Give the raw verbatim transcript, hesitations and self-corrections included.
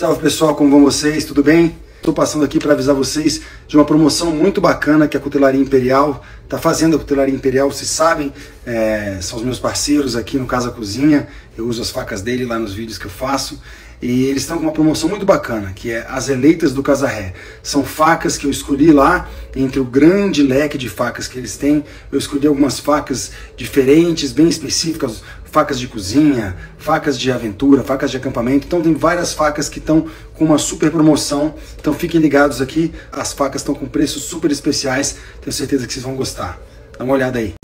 Salve pessoal, como vão vocês? Tudo bem? Estou passando aqui para avisar vocês de uma promoção muito bacana que a Cutelaria Imperial está fazendo. A Cutelaria Imperial, vocês sabem, é, são os meus parceiros aqui no Casa Cozinha. Eu uso as facas dele lá nos vídeos que eu faço. E eles estão com uma promoção muito bacana, que é as Eleitas do Cazarré. São facas que eu escolhi lá, entre o grande leque de facas que eles têm. Eu escolhi algumas facas diferentes, bem específicas, facas de cozinha, facas de aventura, facas de acampamento. Então tem várias facas que estão com uma super promoção. Então fiquem ligados aqui, as facas estão com preços super especiais. Tenho certeza que vocês vão gostar. Dá uma olhada aí.